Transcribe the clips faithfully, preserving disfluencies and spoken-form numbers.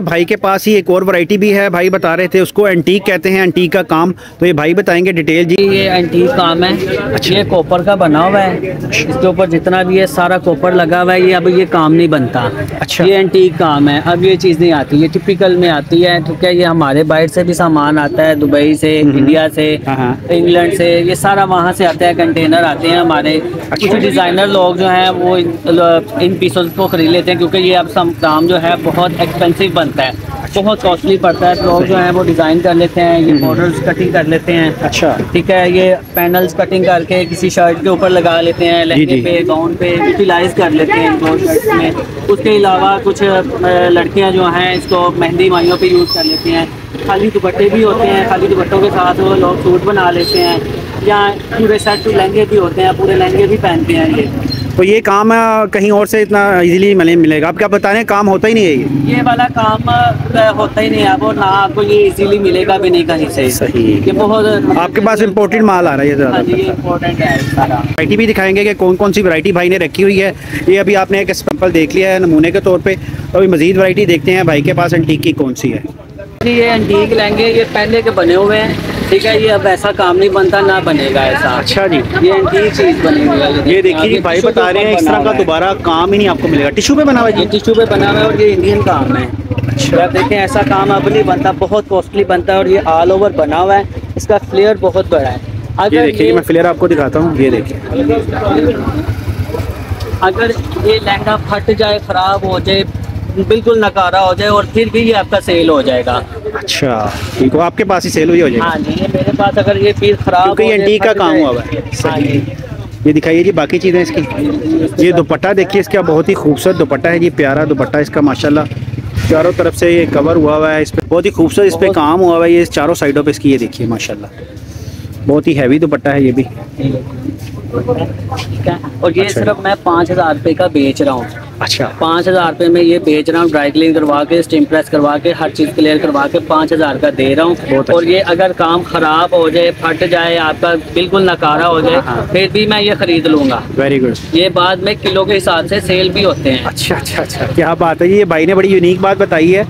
भाई के पास ही एक और वैरायटी भी है, भाई बता रहे थे उसको एंटीक कहते हैं, एंटीक का काम, तो ये भाई बताएंगे डिटेल। जी ये एंटीक काम है। अच्छा, ये कॉपर का बना हुआ है, इसके ऊपर जितना भी है सारा कॉपर लगा हुआ है। ये अब ये काम नहीं बनता। अच्छा, ये एंटीक काम है, अब ये चीज़ नहीं आती, ये टिपिकल में आती है। ठीक है, ये हमारे बाहर से भी सामान आता है, दुबई से, इंडिया से, इंग्लैंड से, ये सारा वहाँ से आता है, कंटेनर आते हैं हमारे। कुछ डिज़ाइनर लोग जो हैं वो इन पीसों को खरीद लेते हैं, क्योंकि ये अब काम जो है बहुत एक्सपेंसिव बनता है, बहुत कॉस्टली पड़ता है। लोग जो है वो डिज़ाइन कर लेते हैं, ये मॉडल्स कटिंग कर लेते हैं। अच्छा, ठीक है, ये पैनल्स कटिंग करके किसी शर्ट के ऊपर लगा लेते हैं, लहंगे पे, गाउन पे यूटिलाइज कर लेते हैं दो शर्ट्स में। उसके अलावा कुछ लड़कियां जो हैं इसको मेहंदी माइयों पे यूज़ कर लेती हैं। खाली दुपट्टे भी होते हैं, खाली दुपट्टों के साथ वो लोग सूट बना लेते हैं, या पूरे शर्ट लहंगे भी होते हैं, पूरे लहंगे भी पहनते हैं। ये तो ये काम कहीं और से इतना इजीली मिलेगा? आप क्या बता रहे हैं, काम होता ही नहीं है ये ये वाला काम होता ही नहीं है आप, और ना आपको ये इजीली मिलेगा भी नहीं कहीं से। सही, ये बहुत आपके पास इम्पोर्टेड माल आ रहा है ये ज़्यादा। ये इम्पोर्टेंट है सारा। वैरायटी भी दिखाएंगे कि कौन कौन सी वैरायटी भाई ने रखी हुई है। ये अभी आपने एक सैंपल देख लिया है नमूने के तौर पर, तो अभी मज़ीद वैरायटी देखते हैं भाई के पास एंटीक की कौन सी है। ये एंटीक लहंगे ये पहले के बने हुए हैं, ठीक है, ये अब ऐसा काम नहीं बनता, ना बनेगा ऐसा। अच्छा जी, ये एंटीक चीज़ बनेगी। ये देखिए भाई बता रहे हैं इस तरह का दोबारा काम ही नहीं आपको मिलेगा। टिश्यू पे बना हुआ है, ये टिश्यू पे बना हुआ है, और ये इंडियन काम है। अच्छा, देखें ऐसा काम अब नहीं बनता, बहुत कॉस्टली बनता है, और ये ऑल ओवर बना हुआ है, इसका फ्लेयर बहुत बड़ा है। अगर देखिए, मैं फ्लेयर आपको दिखाता हूँ, ये देखिए, अगर ये लहंगा फट जाए, ख़राब हो जाए, बिल्कुल नकारा हो जाए, और फिर भी ये आपका सेल हो जाएगा। अच्छा, ठीक हो, आपके पास ही सेल हुई हो जाएगी। हाँ जी, ये मेरे पास अगर ये पीस खराब हो, एंटीक का काम हुआ है। सही, ये दिखाइए जी बाकी चीज़ें इसकी। ये दुपट्टा देखिए, इसका बहुत ही खूबसूरत दुपट्टा है, ये प्यारा दुपट्टा इसका, माशाल्लाह चारों तरफ से ये कवर हुआ हुआ है, इस पर बहुत ही खूबसूरत इस पर काम हुआ हुआ है, ये चारों साइडों पर इसकी। ये देखिए माशाल्लाह, बहुत ही हैवी दुपट्टा है ये भी। ठीक है, और ये सिर्फ मैं पाँच हज़ार रुपये का बेच रहा हूँ। अच्छा, पाँच हज़ार रुपये में ये बेच रहा हूँ, ड्राई क्लीन करवा के, स्टीम प्रेस करवा के, हर चीज़ क्लियर करवा के पाँच हज़ार का दे रहा हूँ। और ये अगर काम ख़राब हो जाए, फट जाए, आपका बिल्कुल नकारा हो जाए, फिर भी मैं ये ख़रीद लूँगा। वेरी गुड, ये बाद में किलो के हिसाब से सेल भी होते हैं। अच्छा अच्छा अच्छा, क्या बात है। ये भाई ने बड़ी यूनिक बात बताई है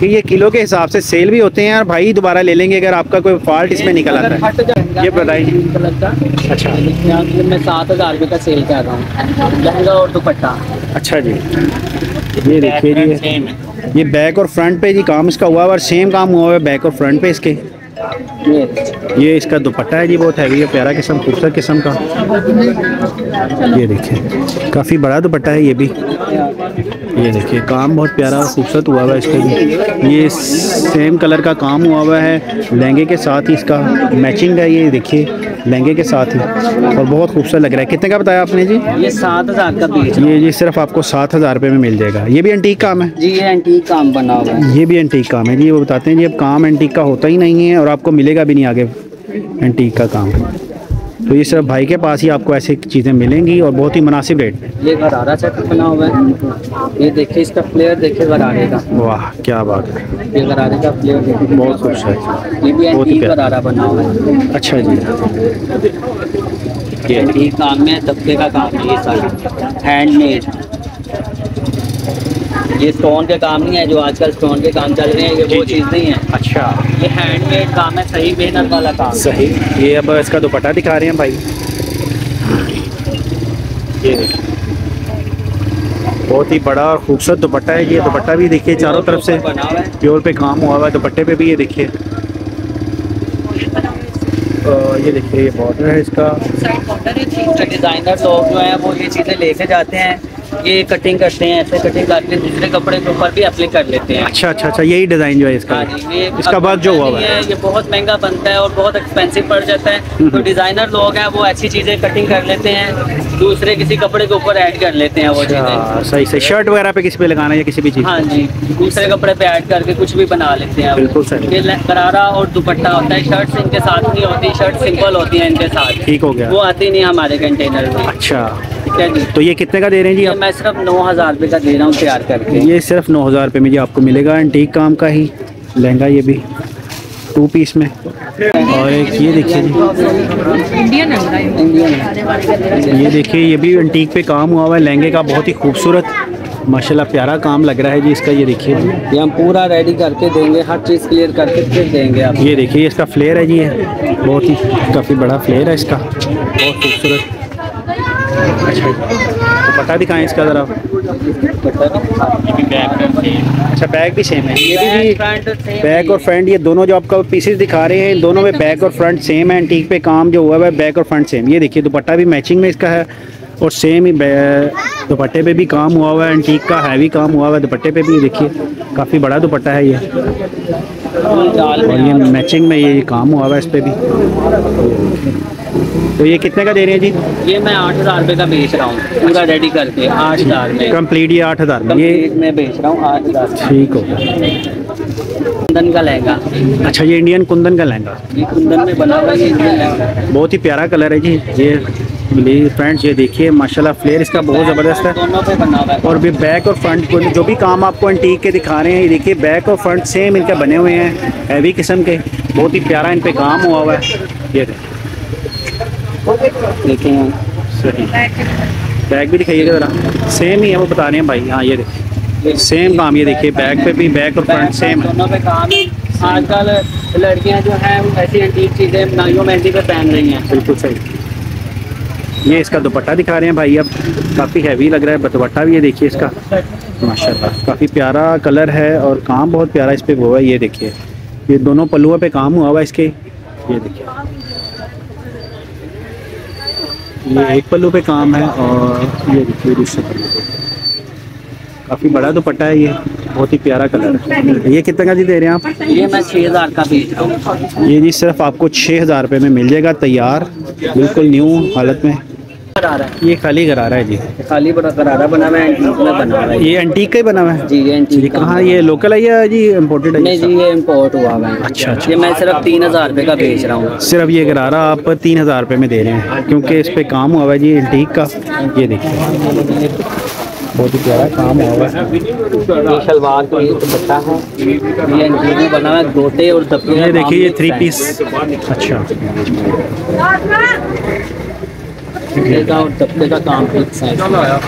कि ये किलो के हिसाब से सेल भी होते हैं, और भाई दोबारा ले लेंगे अगर आपका कोई फॉल्ट इसमें निकल आता है। ये बताइए। अच्छा, मैं सात हज़ार रुपये का सेल कर रहा हूँ, लहंगा और दुपट्टा। अच्छा जी, ये देखिए जी, ये बैक और फ्रंट पे जी काम इसका हुआ है, और सेम काम हुआ है बैक और फ्रंट पे इसके। ये इसका दुपट्टा है जी, बहुत हैवी है, प्यारा किस्म, खूबसूरत किस्म का। ये देखिए, काफ़ी बड़ा दुपट्टा है ये भी। ये देखिए, काम बहुत प्यारा और खूबसूरत हुआ हुआ है इसका भी। ये सेम कलर का काम हुआ हुआ है, लहंगे के साथ ही इसका मैचिंग है। ये देखिए, लहंगे के साथ ही, और बहुत खूबसूरत लग रहा है। कितने का बताया आपने जी? ये सात हज़ार का बेच। ये ये सिर्फ आपको सात हज़ार रुपये में मिल जाएगा। ये भी एंटीक काम है जी, ये एंटीक काम बना हुआ है, ये भी एंटीक काम है जी। वो बताते हैं जी अब काम एंटीक का होता ही नहीं है, और आपको मिलेगा भी नहीं आगे एंटीक का काम। तो ये सिर्फ भाई के पास ही आपको ऐसी चीज़ें मिलेंगी, और बहुत ही मुनासिब रेट में। ये गरारा सेट बना हुआ है, ये देखिए, इसका फ्लेयर देखिए गरारे का। वाह, क्या बात है, ये गरारे का फ्लेयर देखिए, बहुत खूबसूरत, ये भी एंटीक गरारा बना हुआ है। अच्छा जी, ये एंटीक काम में तबके का काम है, ये सारा हैंडमेड, ये स्टोन के काम नहीं है जो आजकल स्टोन के काम चल रहे हैं, ये वो चीज़ नहीं है। अच्छा, ये हैंडमेड काम है, सही मेहनत वाला काम। सही, ये अब इसका दुपट्टा दिखा रहे हैं भाई, ये बहुत ही बड़ा और खूबसूरत दुपट्टा है। ये दुपट्टा भी देखिए, चारों तरफ से प्योर पे काम हुआ हुआ है, दुपट्टे पे भी ये देखिए। ये देखिए, ये बॉर्डर है इसका। डिज़ाइनर लोग जो हैं वो ये चीज़ें लेके जाते हैं, ये कटिंग करते हैं, ऐसे कटिंग करके दूसरे कपड़े के ऊपर भी अप्लाई कर लेते हैं। अच्छा अच्छा अच्छा, यही डिज़ाइन जो है इसका, ये इसका वर्क जो हुआ है ये बहुत महंगा बनता है, और बहुत एक्सपेंसिव पड़ जाता है। तो डिज़ाइनर लोग हैं वो ऐसी चीज़ें कटिंग कर लेते हैं, दूसरे किसी कपड़े के ऊपर ऐड कर लेते हैं वो चीज़ें। सही सही, शर्ट वगैरह पे किसी पे लगाना है या किसी भी चीज़। हाँ जी, दूसरे कपड़े पे ऐड करके कुछ भी बना लेते हैं। बिल्कुल सही, गरारा और दुपट्टा होता है, शर्ट इनके साथ नहीं होती, शर्ट सिंपल होती है इनके साथ। ठीक हो गया, वो आती नहीं हमारे कंटेनर में। अच्छा, तो ये कितने का दे रहे हैं जी आप? मैं सिर्फ नौ हज़ार रुपये का दे रहा हूँ तैयार करके। ये सिर्फ नौ हज़ार रुपये में जी आपको मिलेगा एंटीक काम का ही लहंगा, ये भी टू पीस में। और एक ये देखिए जी, इंडियन है, ये देखिए, ये भी एंटीक पे काम हुआ हुआ है, लहंगे का बहुत ही खूबसूरत। माशाल्लाह प्यारा काम लग रहा है जी इसका। ये देखिए ये हम पूरा रेडी करके देंगे, हर चीज़ क्लियर करके फिर देंगे आप। ये देखिए इसका फ्लेयर है जी, ये बहुत ही काफ़ी बड़ा फ्लेयर है इसका, बहुत खूबसूरत। अच्छा तो पता दिखाएँ इसका ज़रा। अच्छा बैग भी सेम है, ये भी बैक और फ्रंट, ये दोनों जो आपका पीसेस दिखा रहे हैं दोनों में बैक और फ्रंट सेम है। एंटीक पे काम जो हुआ है बैक और फ्रंट सेम। ये देखिए दुपट्टा भी मैचिंग में इसका है और सेम ही दुपट्टे पे भी काम हुआ हुआ है, एंटीक का हैवी काम हुआ हुआ है दुपट्टे पे भी। देखिए काफ़ी बड़ा दुपट्टा है ये, और ये मैचिंग में ये काम हुआ हुआ है इस पर भी। तो ये कितने का दे रहे हैं जी? ये मैं आठ हज़ार रुपये का बेच रहा हूँ पूरा रेडी करके, आठ हज़ार में कम्प्लीट। ये आठ हज़ार में ये मैं बेच रहा हूँ आठ हज़ार ठीक होगा। कुंदन का लहंगा। अच्छा ये इंडियन कुंदन का लहंगा, ये कुंदन में बना हुआ है, इंडियन लहंगा बहुत ही प्यारा कलर है जी। ये फ्रेंड्स ये देखिए माशाल्लाह फ्लेयर इसका बहुत ज़बरदस्त है। और भी बैक और फ्रंट को जो भी काम आपको एंटीक के दिखा रहे हैं, ये देखिए बैक और फ्रंट सेम इनके बने हुए हैं, हैवी किस्म के, बहुत ही प्यारा इन पे काम हुआ हुआ है। ये देखिए बैक भी दिखाइएगा ज़रा, सेम ही है वो बता रहे हैं भाई। हाँ ये देखिए सेम काम, ये देखिए बैक पे भी बैक और फ्रंट सेम है। आजकल लड़कियाँ जो हैं ऐसी एंटीक चीज़ें नाइयों मेहंदी पे पहन रही हैं। बिल्कुल सही। ये इसका दुपट्टा दिखा रहे हैं भाई, अब काफ़ी हैवी लग रहा है दुपट्टा भी। ये देखिए इसका माशाल्लाह काफ़ी प्यारा कलर है और काम बहुत प्यारा इस पर हुआ है। ये देखिए ये दोनों पल्लुओं पे काम हुआ हुआ है इसके। ये देखिए ये एक पल्लू पे काम है और ये देखिए दूसरे पल्लू पे, काफ़ी बड़ा दुपट्टा है, ये बहुत ही प्यारा कलर है। ये कितने का जी दे रहे हैं आप? ये मैं छः हज़ार का बेच रहा हूँ। ये जी सिर्फ आपको छः हज़ार रुपये में मिल जाएगा तैयार, बिल्कुल न्यू हालत में। ये खाली गरारा है जी, खाली बड़ा गरारा बना हुआ है, एंटीक में बना हुआ है। ये एंटीक का ही बना हुआ है जी, ये एंटीक। कहाँ ये लोकल है या जी इम्पोर्टेड है? नहीं जी ये इम्पोर्ट हुआ है। अच्छा अच्छा। ये मैं सिर्फ तीन हज़ार रुपये का बेच रहा हूँ। सिर्फ ये गरारा आप तीन हज़ार रुपये में दे रहे हैं क्योंकि इस पर काम हुआ है जी एंटीक का। ये देखिए बहुत ही प्यारा काम हुआ है। ये शलवार का ये दुपट्टा है, ये एंटीक में बना हुआ है, गोटे और तपे। ये देखिए ये थ्री पीस। अच्छा और तपते का काम फिक्स है। अच्छा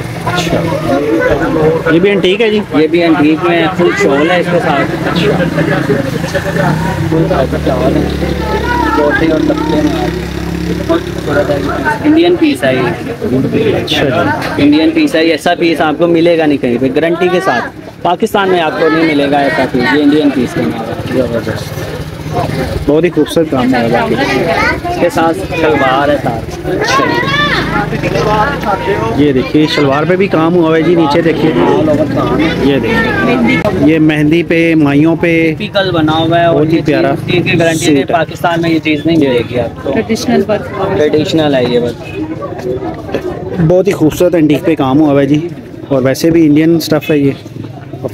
ये भी एंटीक है जी, ये भी एंटीक में फुल शॉल है इसके साथ। अच्छा इंडियन पीस है ये। अच्छा इंडियन पीस है, ऐसा पीस आपको मिलेगा नहीं कहीं पे, गारंटी के साथ पाकिस्तान में आपको नहीं मिलेगा ऐसा पीस। ये इंडियन पीस है, बहुत ही खूबसूरत काम है इसके साथ शलवार है साथ। अच्छा ये देखिए शलवार पे भी काम हुआ है जी, नीचे देखिए। ये देखिए ये मेहंदी पे माइयों पे टिपिकल बना हुआ है, बहुत ही प्यारा। गारंटी पाकिस्तान में ये चीज़ नहीं मिलेगी आपको, ट्रेडिशनल ट्रेडिशनल है ये बस। बहुत ही खूबसूरत एंटीक पे काम हुआ है जी, और वैसे भी इंडियन स्टफ़ है ये,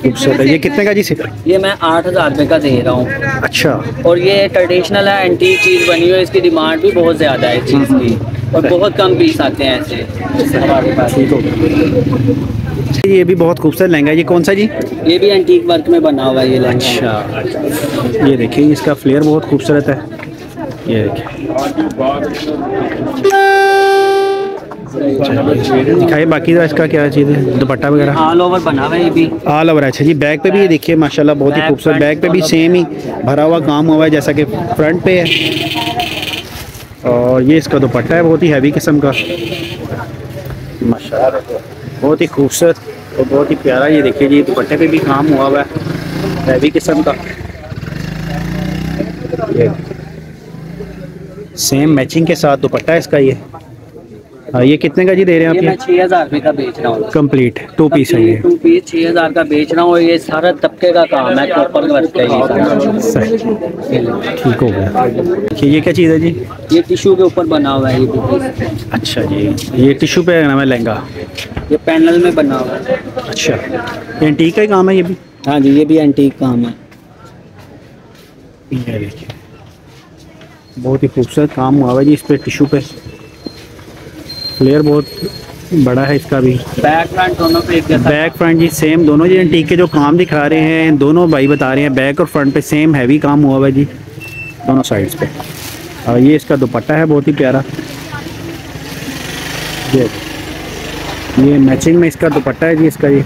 खूबसूरत है। ये कितने का जी सिर्फ? ये मैं आठ हज़ार रुपये का दे रहा हूँ। अच्छा और ये ट्रेडिशनल है, एंटीक चीज़ बनी हुई है, इसकी डिमांड भी बहुत ज़्यादा है इस चीज़ की, और बहुत कम पीस आते हैं ऐसे हमारे पास। ये भी बहुत खूबसूरत लहंगा है, ये कौन सा जी? ये भी एंटीक वर्क में बना हुआ है ये लहंगा। अच्छा ये देखिए इसका फ्लेयर बहुत खूबसूरत है। ये देखिए दिखाइए बाकी ज़रा इसका क्या चीज़ है, दुपट्टा वगैरह ऑल ओवर बना हुआ है ये भी, ऑल ओवर। अच्छा जी बैक पे भी ये देखिए माशाल्लाह बहुत ही खूबसूरत, बैक पे भी सेम ही भरा हुआ काम हुआ है जैसा कि फ्रंट पे है। और ये इसका दुपट्टा है बहुत ही हैवी किस्म का माशाल्लाह, बहुत ही खूबसूरत और बहुत ही प्यारा। ये देखिए जी दुपट्टे पे भी काम हुआ हुआ है हैवी किस्म का, ये सेम मैचिंग के साथ दुपट्टा है इसका। ये ये कितने का जी दे रहे हैं आप? ये मैं छः हज़ार रुपये का बेच रहा हूँ, कंप्लीट टू पीस है ये। टू पीस छः हज़ार का बेच रहा हूँ, ये सारा तबके का काम है, कॉपर वर्क का ये। ठीक हो गया। ये क्या चीज़ है जी? ये टिशू के ऊपर बना हुआ है ये। अच्छा जी ये टिशू पे नाम है लहंगा, ये पैनल में बना हुआ है। अच्छा एंटीक का ही काम है ये भी? हाँ जी ये भी एंटीक काम है। ये देखिए बहुत ही खूबसूरत काम हुआ है जी इस पर, टिशू पे फ्लेयर बहुत बड़ा है इसका भी। बैक फ्रंट दोनों पे एक जैसा, बैक फ्रंट जी सेम दोनों जी एंटीक के जो काम दिखा रहे हैं दोनों भाई बता रहे हैं बैक और फ्रंट पे सेम हैवी काम हुआ हुआ है जी दोनों साइड्स पे। और ये इसका दुपट्टा है बहुत ही प्यारा, ये ये मैचिंग में इसका दुपट्टा है जी इसका। ये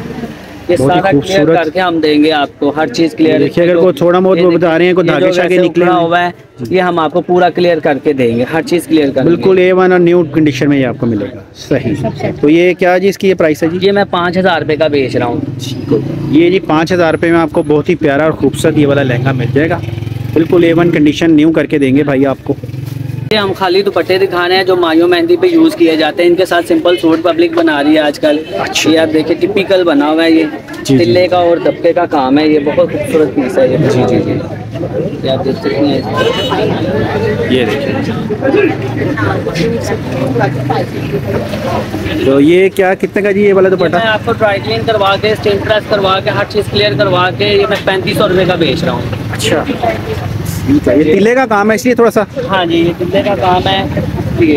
ये सारा क्लियर करके हम देंगे आपको, हर चीज क्लियर। देखिए अगर कोई थोड़ा बहुत बता रहे हैं कोई धागे शागे निकला हुआ है, ये हम आपको पूरा क्लियर करके देंगे, हर चीज क्लियर करके बिल्कुल ए वन और न्यू कंडीशन में ये आपको मिलेगा। सही, तो ये क्या जी इसकी ये प्राइस है जी? ये मैं पाँच हज़ार रुपये का बेच रहा हूँ। ये जी पाँच हज़ार रुपये में आपको बहुत ही प्यारा और खूबसूरत ये वाला लहंगा मिल जाएगा, बिल्कुल ए वन कंडीशन न्यू करके देंगे भाई आपको। ये हम खाली दुपट्टे दिखाने हैं जो मायो मेहंदी पे यूज़ किए जाते हैं, इनके साथ सिंपल सूट पब्लिक बना रही है आजकल। अच्छा। ये आप देखिए टिपिकल बना हुआ है, ये तिल्ले का और दबके का काम है, ये बहुत खूबसूरत पीस है ये। जी जी जी, ये आप देख सकते हैं, ये देखिए। तो ये क्या कितने का जी ये वाला दुपट्टा? मैं आपको ड्राई क्लीन करवा के, स्टीम प्रेस करवा के, हर चीज़ क्लियर करवा के ये मैं पैंतीस सौ रुपये का बेच रहा हूँ। अच्छा, ये तिल्ले का काम है इसलिए थोड़ा सा। हाँ जी, ये तिल्ले का काम है। ये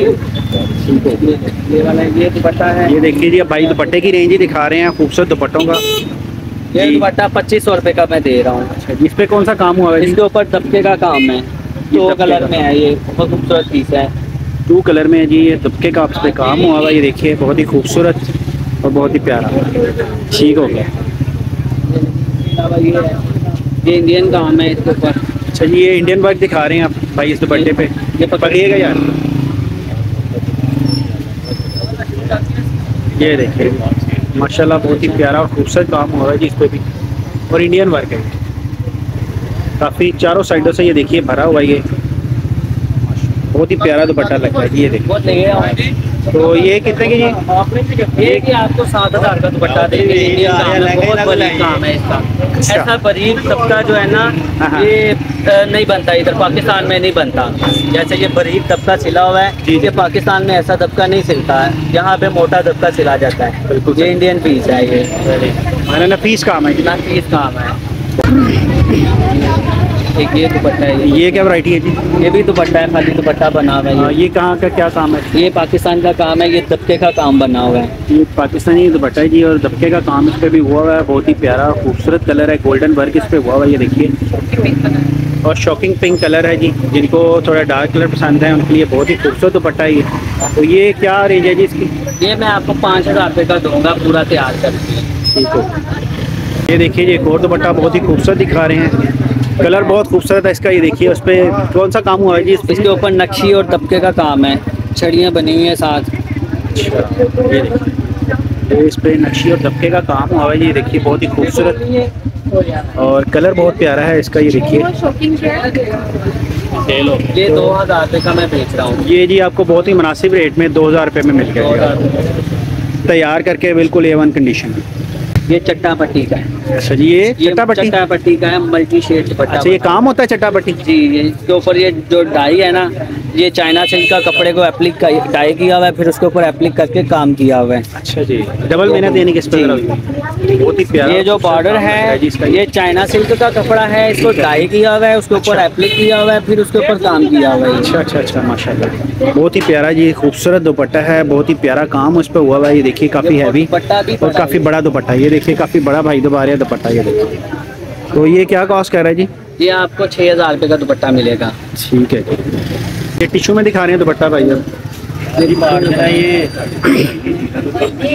ये वाला ये दुपट्टा है, ये देखिए जी। अब भाई दुपट्टे की रेंज ही दिखा रहे हैं, खूबसूरत दुपट्टों का। ये दुपट्टा पच्चीस सौ रुपये का मैं दे रहा हूँ। अच्छा, इस पर कौन सा काम हुआ है? इसके ऊपर दबके का काम है, दो कलर में है, ये बहुत खूबसूरत पीस है, टू कलर में है जी। ये दबके का आप पे काम हुआ है, ये देखिए बहुत ही खूबसूरत और बहुत ही प्यारा। ठीक हो गया, ये इंडियन काम है इसके ऊपर। अच्छा जी, ये इंडियन वर्क दिखा रहे हैं आप भाई इस दुपट्टे पे, ये पकड़िएगा यार। ये देखिए माशाल्लाह बहुत ही प्यारा और खूबसूरत काम हो रहा है जी इस पर भी, और इंडियन वर्क है काफ़ी, चारों साइडों से ये देखिए भरा हुआ, ये बहुत ही प्यारा दुपट्टा लग रहा है। ये देखिए, तो ये कितने की जी? ये कि आपको सात हज़ार का दुपट्टा देंगे, बहुत बड़ा काम है इसका। ऐसा बरीक तबका जो है ना, ये नहीं बनता, इधर पाकिस्तान में नहीं बनता। जैसे ये बरीक तबका सिला हुआ है, ये पाकिस्तान में ऐसा तबका नहीं सिलता है, यहाँ पे मोटा तबका सिला जाता है। बिल्कुल, ये इंडियन पीस है, ये मैंने नफीस काम है, कितना पीस काम है। एक ये दुपट्टा है, ये क्या वैरायटी है जी? ये भी दुपट्टा है, खाली दुपट्टा बना हुआ है। ये कहाँ का क्या काम है? ये पाकिस्तान का काम है, ये दबके का काम बना हुआ है, ये पाकिस्तानी दुपट्टा है जी, और दबके का काम इस पर भी हुआ हुआ है। बहुत ही प्यारा खूबसूरत कलर है, गोल्डन वर्क इस पर हुआ हुआ है, ये देखिए, और शॉकिंग पिंक कलर है जी। जिनको थोड़ा डार्क कलर पसंद है उनके लिए बहुत ही खूबसूरत दुपट्टा है ये। तो ये क्या रेंज है जी इसकी? ये मैं आपको पाँच हज़ार रुपये का दूँगा पूरा तैयार करके। ठीक है, ये देखिए जी एक और दुपट्टा बहुत ही खूबसूरत दिखा रहे हैं, कलर बहुत खूबसूरत है इसका। ये देखिए उस पर कौन सा काम हुआ है जी? इसके ऊपर नक्शी और तबके का काम है, छड़ियाँ बनी हुई हैं साथ। ये देखिए इस पर नक्शी और तबके का काम हुआ है, ये देखिए बहुत ही खूबसूरत, और कलर बहुत प्यारा है इसका। ये देखिए, ये दो हज़ार रुपये का मैं बेच रहा हूँ। ये जी आपको बहुत ही मुनासिब रेट में दो हज़ार रुपये में मिल गया, तैयार करके बिल्कुल ए वन कंडीशन। ये चट्टा पट्टी का है। अच्छा जी, ये चट्टा पट्टी चट्टा पट्टी का है, मल्टी शेड चट्टा। अच्छा, ये काम होता है चट्टा पट्टी जी। ये इसके ऊपर ये जो डाई है ना, ये चाइना सिल्क का कपड़े को एप्लिक का डाई किया हुआ है, फिर उसके ऊपर एप्लिक करके काम किया हुआ है। अच्छा जी, डबल मेहनत देने की इस पर बहुत ही प्यारा। ये जो बॉर्डर है ये चाइना सिल्क का कपड़ा है, इसको डाई किया हुआ है, उसके ऊपर एप्लिक किया हुआ है, फिर उसके ऊपर काम किया हुआ है। अच्छा अच्छा अच्छा, माशाल्लाह बहुत ही प्यारा जी, खूबसूरत दुपट्टा है, बहुत ही प्यारा काम उस पर हुआ हुआ है। ये देखिए काफ़ी हैवी और काफ़ी बड़ा दुपट्टा, ये देखिए काफ़ी बड़ा भाई दोबारा दुपट्टा। ये देखिए, तो ये क्या कॉस्ट कह रहा है जी? ये आपको छः हज़ार रुपये का दुपट्टा मिलेगा। ठीक है, ये टिशू में दिखा रहे हैं दुपट्टा भाई अब। ये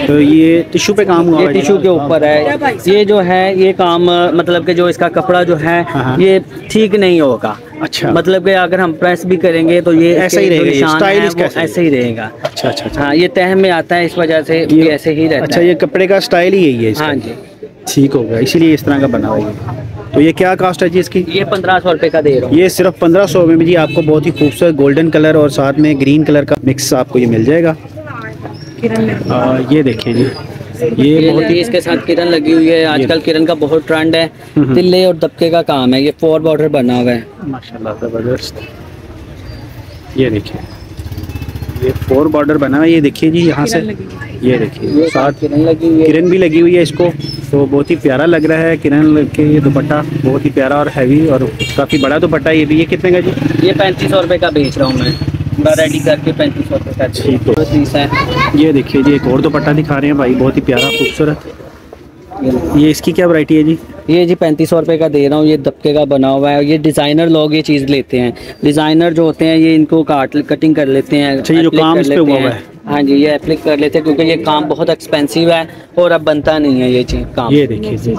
तो ये टिशू पे काम हुआ है, टिशू के ऊपर है ये जो है, ये काम मतलब कि जो इसका कपड़ा जो है ये ठीक नहीं होगा। अच्छा, मतलब कि अगर हम प्रेस भी करेंगे तो ये ऐसे ही रहेगा, स्टाइल इसका ऐसे ही रहेगा। अच्छा अच्छा अच्छा, ये तह में आता है, इस वजह से ये ऐसे ही रहता है। अच्छा, ये कपड़े का स्टाइल ही यही है। हाँ जी, ठीक हो गया, इसीलिए इस तरह का बना हुआ है। तो ये क्या कास्ट है जी इसकी? ये पंद्रह सौ रुपये का दे रहा हूँ। ये सिर्फ पंद्रह सौ रुपये में जी आपको बहुत ही खूबसूरत गोल्डन कलर और साथ में ग्रीन कलर का मिक्स आपको ये मिल जाएगा। आ, ये देखिए जी, ये, ये बहुत ही इसके साथ किरण लगी हुई है, आजकल किरण का बहुत ट्रेंड है, तिल्ले और दबके का काम है, ये फोर बॉर्डर बना हुआ है माशाल्लाह ज़बरदस्त। ये देखिए, ये फोर बॉर्डर बना हुआ है, ये देखिए जी यहाँ से, ये देखिए साथ किरण लगी हुई है, किरण भी लगी हुई है इसको, तो बहुत ही प्यारा लग रहा है किरण के। ये दुपट्टा बहुत ही प्यारा और हैवी और काफ़ी बड़ा दुपट्टा है ये भी। ये कितने का जी? ये पैंतीस सौ रुपये का बेच रहा हूँ मैं, रेडी करके पैंतीस सौ रुपये का। ठीक है, ये देखिए जी एक और दुपट्टा दिखा रहे हैं भाई, बहुत ही प्यारा खूबसूरत। ये इसकी क्या वैरायटी है जी? ये जी पैंतीस सौ रुपये का दे रहा हूँ, ये दबके का बना हुआ है, और ये डिज़ाइनर लोग ये चीज़ लेते हैं, डिज़ाइनर जो होते हैं ये इनको काट कटिंग कर लेते हैं। अच्छा, ये जो काम इस पे हुआ है हाँ जी, ये एप्लिक कर लेते क्योंकि ये काम बहुत एक्सपेंसिव है और अब बनता नहीं है ये चीज़ काम। ये देखिए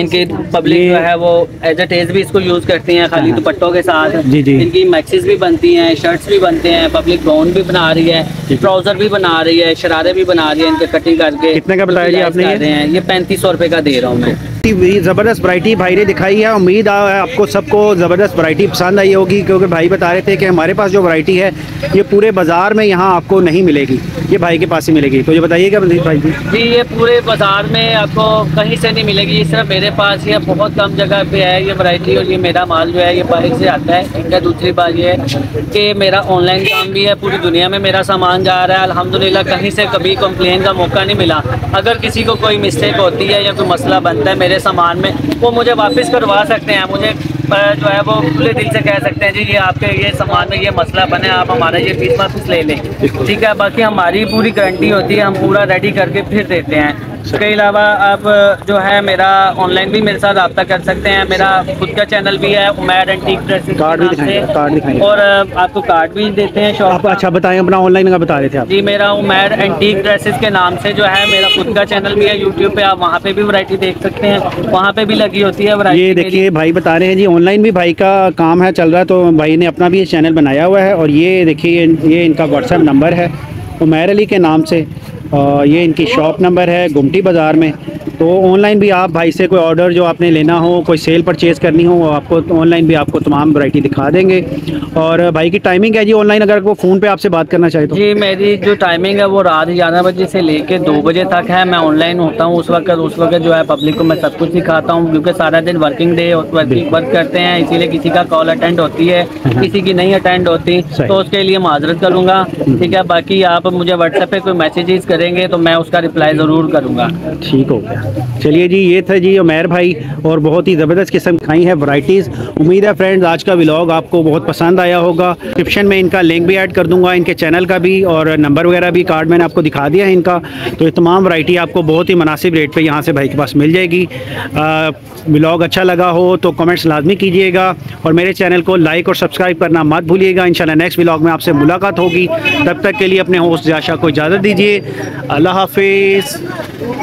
इनकी पब्लिक जो है वो एज ए टेज भी इसको यूज़ करती हैं खाली दुपट्टों के साथ। जी जी। इनकी मैक्सेस भी बनती हैं, शर्ट्स भी बनते हैं, पब्लिक गाउन भी बना रही है, ट्राउजर भी बना रही है, शरारे भी बना रही है इनके कटिंग करके। कितने का बताया जी आपने? ये पैंतीस सौ रुपये का दे रहा हूँ मैं। ज़बरदस्त वैरायटी भाई ने दिखाई है, उम्मीद है आपको सबको ज़बरदस्त वैरायटी पसंद आई होगी क्योंकि भाई बता रहे थे कि हमारे पास जो वैरायटी है ये पूरे बाज़ार में यहाँ आपको नहीं मिलेगी, ये भाई के पास ही मिलेगी। तो ये बताइएगा भाई जी। जी ये पूरे बाज़ार में आपको कहीं से नहीं मिलेगी, ये सिर्फ मेरे पास ये बहुत कम जगह पे है ये वैरायटी। और ये मेरा माल जो है ये बाहर से आता है। इनका दूसरी बात ये है कि मेरा ऑनलाइन काम भी है, पूरी दुनिया में मेरा सामान जा रहा है अल्हम्दुलिल्लाह, कहीं से कभी कंप्लेन का मौका नहीं मिला। अगर किसी को कोई मिस्टेक होती है या कोई मसला बनता है सामान में वो मुझे वापस करवा सकते हैं। मुझे जो है वो खुले दिल से कह सकते हैं जी ये आपके ये सामान में ये मसला बने, आप हमारा ये पीस वापस ले लें, ठीक है। बाकी हमारी पूरी गारंटी होती है, हम पूरा रेडी करके फिर देते हैं। इसके अलावा आप जो है मेरा ऑनलाइन भी मेरे साथ रब्ता कर सकते हैं। मेरा खुद का चैनल भी है उमैद एंटीक ड्रेसेस, कार्ड भी दिखाएंगे, कार्ड दिखाएंगे और आपको कार्ड भी देते हैं शॉप आप। अच्छा बताएं अपना ऑनलाइन का बता रहे थे आप। जी मेरा उमैद एंटीक ड्रेसेस के नाम से जो है मेरा खुद का चैनल भी है यूट्यूब पे, आप वहाँ पे भी वैरायटी देख सकते हैं, वहाँ पे भी लगी होती है वैरायटी। ये देखिए भाई बता रहे हैं जी ऑनलाइन भी भाई का काम है चल रहा है, तो भाई ने अपना भी चैनल बनाया हुआ है। और ये देखिए ये इनका व्हाट्सएप नंबर है उमैद अली के नाम से, और ये इनकी शॉप नंबर है गुमटी बाज़ार में। तो ऑनलाइन भी आप भाई से कोई ऑर्डर जो आपने लेना हो, कोई सेल परचेज़ करनी हो, आपको ऑनलाइन भी आपको तमाम वैरायटी दिखा देंगे। और भाई की टाइमिंग है जी ऑनलाइन अगर वो फ़ोन पे आपसे बात करना चाहे तो? जी मेरी जो टाइमिंग है वो रात ग्यारह बजे से लेके दो बजे तक है, मैं ऑनलाइन होता हूँ उस वक्त। उस वक्त जो है पब्लिक को मैं सब कुछ दिखाता हूँ क्योंकि सारा दिन वर्किंग डे वर्क करते हैं, इसीलिए किसी का कॉल अटेंड होती है, किसी की नहीं अटेंड होती, तो उसके लिए माजरत करूँगा, ठीक है। बाकी आप मुझे व्हाट्सएप पर कोई मैसेजेस करेंगे तो मैं उसका रिप्लाई ज़रूर करूँगा। ठीक हो गया, चलिए जी। ये था जी उमैद भाई और बहुत ही ज़बरदस्त किस्म खाई है वैरायटीज़। उम्मीद है फ्रेंड्स आज का व्लॉग आपको बहुत पसंद आया होगा। डिस्क्रिप्शन में इनका लिंक भी ऐड कर दूंगा, इनके चैनल का भी, और नंबर वगैरह भी कार्ड मैंने आपको दिखा दिया है इनका। तो ये तमाम वैरायटी आपको बहुत ही मुनासिब रेट पर यहाँ से भाई के पास मिल जाएगी। व्लॉग अच्छा लगा हो तो कमेंट्स लाजमी कीजिएगा और मेरे चैनल को लाइक और सब्सक्राइब करना मत भूलिएगा। इंशाल्लाह नेक्स्ट व्लॉग में आपसे मुलाकात होगी, तब तक के लिए अपने होस्ट जाशा को इजाज़त दीजिए। अल्लाह हाफिज़।